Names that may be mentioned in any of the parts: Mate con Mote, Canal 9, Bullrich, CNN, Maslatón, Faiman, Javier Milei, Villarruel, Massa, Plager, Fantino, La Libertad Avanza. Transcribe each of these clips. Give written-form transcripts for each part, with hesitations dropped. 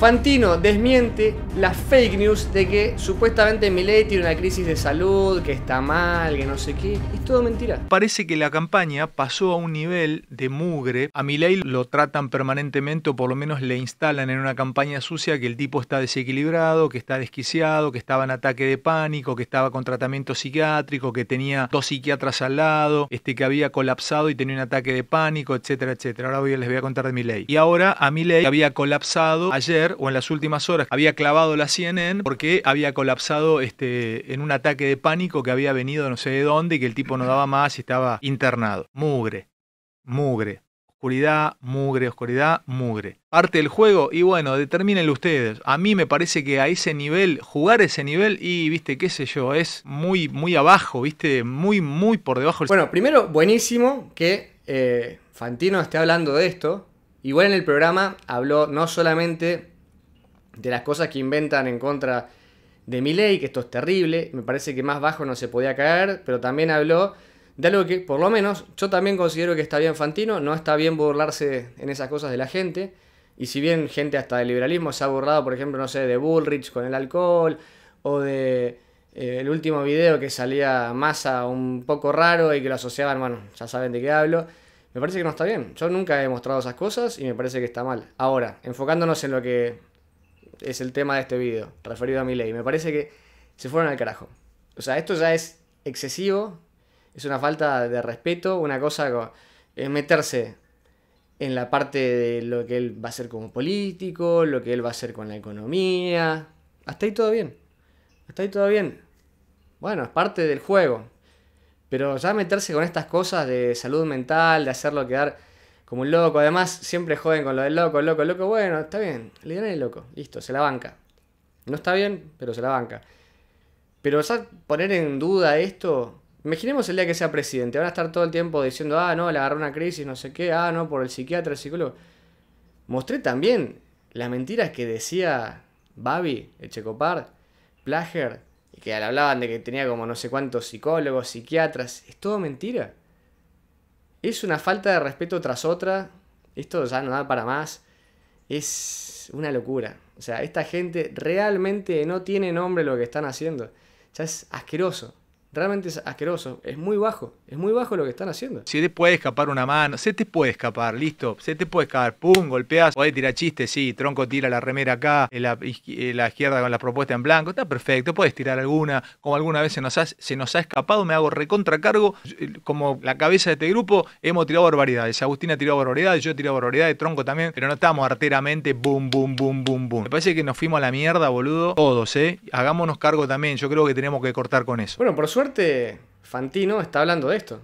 Fantino desmiente las fake news de que supuestamente Milei tiene una crisis de salud, que está mal, que no sé qué. Es todo mentira. Parece que la campaña pasó a un nivel de mugre. A Milei lo tratan permanentemente, o por lo menos le instalan en una campaña sucia que el tipo está desequilibrado, que está desquiciado, que estaba en ataque de pánico, que estaba con tratamiento psiquiátrico, que tenía 2 psiquiatras al lado, que había colapsado y tenía un ataque de pánico, etcétera, etcétera. Ahora les voy a contar de Milei. Y ahora a Milei había colapsado ayer, o en las últimas horas, había clavado la CNN porque había colapsado en un ataque de pánico que había venido no sé de dónde y que el tipo no daba más y estaba internado. Mugre, mugre, oscuridad, mugre, oscuridad, mugre. Parte del juego, y bueno, determínenlo ustedes. A mí me parece que a ese nivel, jugar ese nivel, y viste, qué sé yo, es muy, muy abajo, viste, muy, muy por debajo. Bueno, primero, buenísimo que Fantino esté hablando de esto. Igual en el programa habló no solamente de las cosas que inventan en contra de Milei, que esto es terrible, me parece que más bajo no se podía caer, pero también habló de algo que, por lo menos, yo también considero que está bien Fantino, no está bien burlarse en esas cosas de la gente, y si bien gente hasta del liberalismo se ha burlado, por ejemplo, no sé, de Bullrich con el alcohol, o de el último video que salía Massa un poco raro y que lo asociaban, bueno, ya saben de qué hablo. Me parece que no está bien, yo nunca he mostrado esas cosas y me parece que está mal. Ahora, enfocándonos en lo que es el tema de este video, referido a Milei, me parece que se fueron al carajo. O sea, esto ya es excesivo, es una falta de respeto, una cosa es meterse en la parte de lo que él va a hacer como político, lo que él va a hacer con la economía. Hasta ahí todo bien, hasta ahí todo bien. Bueno, es parte del juego. Pero ya meterse con estas cosas de salud mental, de hacerlo quedar como un loco. Además, siempre joden con lo del loco, loco, loco. Bueno, está bien, le dirán el loco. Listo, se la banca. No está bien, pero se la banca. Pero ya poner en duda esto... Imaginemos el día que sea presidente. Van a estar todo el tiempo diciendo, ah, no, le agarró una crisis, no sé qué. Ah, no, por el psiquiatra, el psicólogo. Mostré también las mentiras que decía Babi, el Checopar, Plager... Y que hablaban de que tenía como no sé cuántos psicólogos, psiquiatras. Es todo mentira. Es una falta de respeto tras otra. Esto ya no da para más. Es una locura. O sea, esta gente realmente no tiene nombre lo que están haciendo. Ya es asqueroso. Realmente es asqueroso. Es muy bajo lo que están haciendo. Se te puede escapar una mano, se te puede escapar, listo. Se te puede escapar, pum, golpeás. Podés tirar chistes, sí, Tronco tira la remera acá, la izquierda con la propuesta en blanco, está perfecto. Podés tirar alguna, como alguna vez se nos ha escapado, me hago recontracargo. Como la cabeza de este grupo, hemos tirado barbaridades. Agustín ha tirado barbaridades, yo he tirado barbaridades, Tronco también, pero no estamos arteramente, boom, boom, boom, boom, boom. Me parece que nos fuimos a la mierda, boludo, todos, Hagámonos cargo también, yo creo que tenemos que cortar con eso. Bueno, por suerte. Fantino está hablando de esto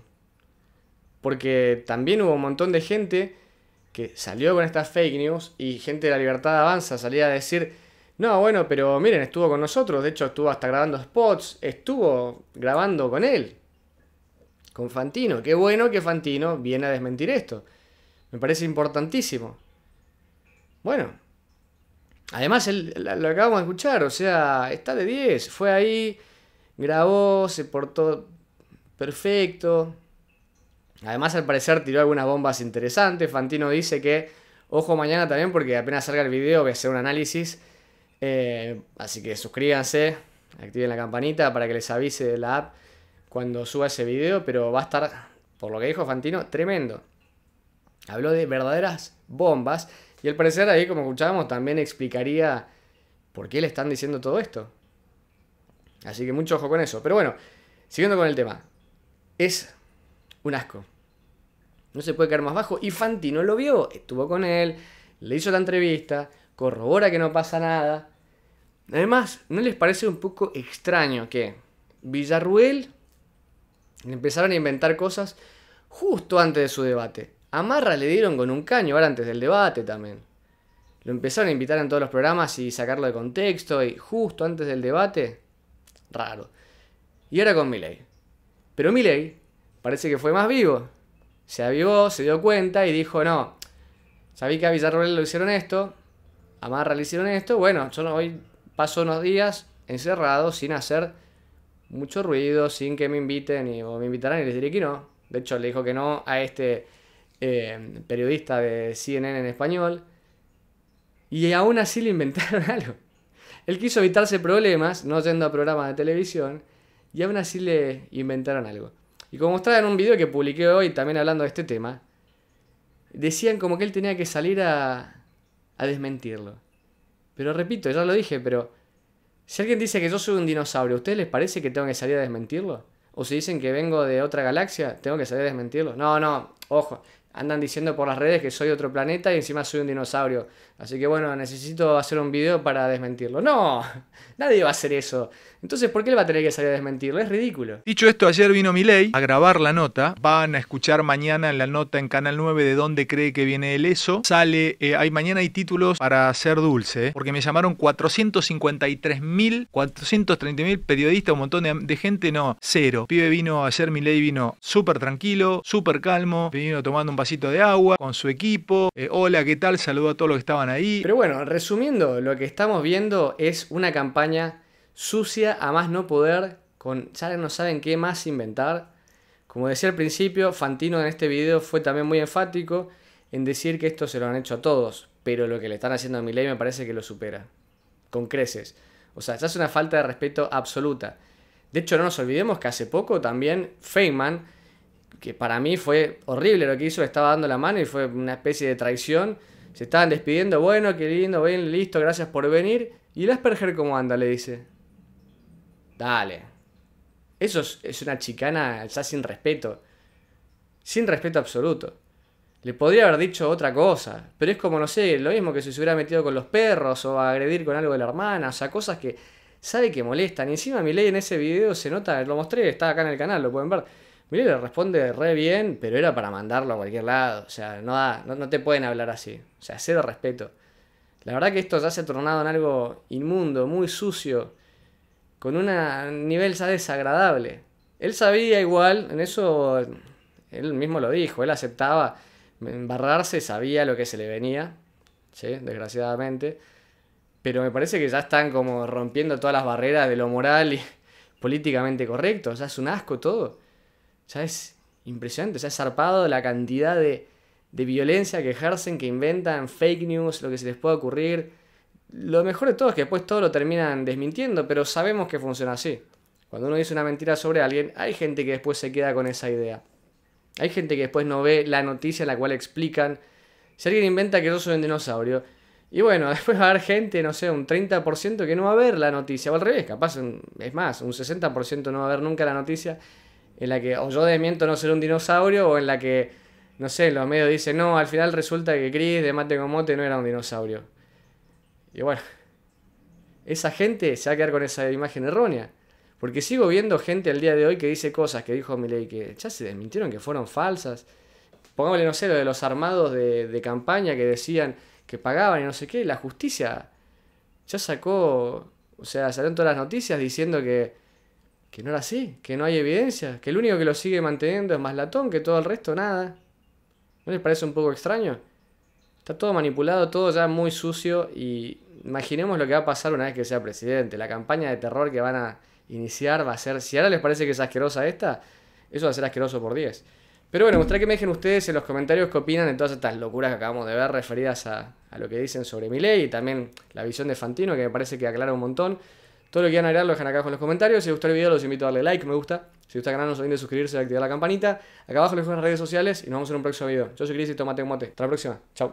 porque también hubo un montón de gente que salió con estas fake news y gente de La Libertad Avanza salía a decir, no, bueno, pero miren, estuvo con nosotros, de hecho estuvo hasta grabando spots, estuvo grabando con él, con Fantino. Qué bueno que Fantino viene a desmentir esto, me parece importantísimo. Bueno, además lo acabamos de escuchar, o sea, está de 10, fue ahí, grabó, se portó perfecto. Además, al parecer tiró algunas bombas interesantes. Fantino dice que, ojo mañana también, porque apenas salga el video voy a hacer un análisis. Así que suscríbanse, activen la campanita para que les avise la app cuando suba ese video. Pero va a estar, por lo que dijo Fantino, tremendo. Habló de verdaderas bombas. Y al parecer ahí, como escuchábamos, también explicaría por qué le están diciendo todo esto. Así que mucho ojo con eso. Pero bueno, siguiendo con el tema. Es un asco. No se puede caer más bajo. Y Fantino lo vio. Estuvo con él. Le hizo la entrevista. Corrobora que no pasa nada. Además, ¿no les parece un poco extraño que Villarruel empezaron a inventar cosas justo antes de su debate? A Marra le dieron con un caño ahora antes del debate también. Lo empezaron a invitar en todos los programas y sacarlo de contexto. Y justo antes del debate... Raro. Y ahora con Milei. Pero Milei parece que fue más vivo. Se avivó, se dio cuenta y dijo, no, sabí que a Villarruel lo hicieron esto, a Marra le hicieron esto, bueno, yo hoy paso unos días encerrado sin hacer mucho ruido, sin que me inviten o me invitarán y les diré que no. De hecho le dijo que no a este periodista de CNN en español. Y aún así le inventaron algo. Él quiso evitarse problemas, no yendo a programas de televisión, y aún así le inventaron algo. Y como mostraba en un video que publiqué hoy, también hablando de este tema, decían como que él tenía que salir a desmentirlo. Pero repito, ya lo dije, pero si alguien dice que yo soy un dinosaurio, ¿a ustedes les parece que tengo que salir a desmentirlo? ¿O si dicen que vengo de otra galaxia, tengo que salir a desmentirlo? No, no, ojo, andan diciendo por las redes que soy otro planeta y encima soy un dinosaurio. Así que bueno, necesito hacer un video para desmentirlo. No, nadie va a hacer eso. Entonces, ¿por qué él va a tener que salir a desmentirlo? Es ridículo. Dicho esto, ayer vino Milei a grabar la nota. Van a escuchar mañana en la nota en Canal 9 de dónde cree que viene el eso. Sale, mañana hay títulos para hacer dulce, porque me llamaron 453.000, 430.000 periodistas, un montón de gente, no, cero. Pibe vino, ayer Milei vino súper tranquilo, súper calmo, vino tomando un vasito de agua con su equipo. Hola, ¿qué tal? Saludo a todos los que estaban ahí. Pero bueno, resumiendo, lo que estamos viendo es una campaña sucia a más no poder, con ya no saben qué más inventar. Como decía al principio, Fantino en este video fue también muy enfático en decir que esto se lo han hecho a todos, pero lo que le están haciendo a Milei me parece que lo supera con creces. O sea, ya es una falta de respeto absoluta. De hecho, no nos olvidemos que hace poco también Faiman, que para mí fue horrible lo que hizo, le estaba dando la mano y fue una especie de traición. Se estaban despidiendo, bueno, qué lindo, bien, listo, gracias por venir. ¿Y el Asperger cómo anda?, le dice. Dale. Eso es una chicana ya sin respeto. Sin respeto absoluto. Le podría haber dicho otra cosa. Pero es como, no sé, lo mismo que si se hubiera metido con los perros o a agredir con algo de la hermana. O sea, cosas que sabe que molestan. Y encima Milei en ese video se nota, lo mostré, está acá en el canal, lo pueden ver. Milei le responde re bien, pero era para mandarlo a cualquier lado. O sea, no te pueden hablar así. O sea, cero respeto. La verdad que esto ya se ha tornado en algo inmundo, muy sucio, con un nivel ya desagradable. Él sabía igual, en eso él mismo lo dijo, él aceptaba embarrarse, sabía lo que se le venía, ¿sí?, desgraciadamente, pero me parece que ya están como rompiendo todas las barreras de lo moral y políticamente correcto, ya es un asco todo, ya es impresionante, ya es zarpado la cantidad de violencia que ejercen, que inventan, fake news, lo que se les pueda ocurrir. Lo mejor de todo es que después todo lo terminan desmintiendo, pero sabemos que funciona así. Cuando uno dice una mentira sobre alguien, hay gente que después se queda con esa idea. Hay gente que después no ve la noticia en la cual explican. Si alguien inventa que yo soy un dinosaurio, y bueno, después va a haber gente, no sé, un 30% que no va a ver la noticia, o al revés, capaz, es más, un 60% no va a ver nunca la noticia en la que o yo desmiento no ser un dinosaurio, o en la que, no sé, los medios dicen, no, al final resulta que Cris de Mate con Mote no era un dinosaurio. Y bueno, esa gente se va a quedar con esa imagen errónea. Porque sigo viendo gente al día de hoy que dice cosas que dijo Milei que ya se desmintieron, que fueron falsas. Pongámosle, no sé, lo de los armados de campaña que decían que pagaban y no sé qué. La justicia ya sacó, o sea, salieron todas las noticias diciendo que no era así, que no hay evidencia, que el único que lo sigue manteniendo es Maslatón, que todo el resto nada. ¿No les parece un poco extraño? Está todo manipulado, todo ya muy sucio y imaginemos lo que va a pasar una vez que sea presidente. La campaña de terror que van a iniciar va a ser... Si ahora les parece que es asquerosa esta, eso va a ser asqueroso por 10. Pero bueno, me gustaría que me dejen ustedes en los comentarios qué opinan de todas estas locuras que acabamos de ver referidas a lo que dicen sobre Milei y también la visión de Fantino, que me parece que aclara un montón. Todo lo que quieran agregar lo dejan acá abajo en los comentarios. Si les gustó el video los invito a darle like, me gusta. Si les gusta el canal no se olviden de suscribirse y activar la campanita. Acá abajo les dejo las redes sociales y nos vemos en un próximo video. Yo soy Cris de Mate con Mote. Hasta la próxima. Chau.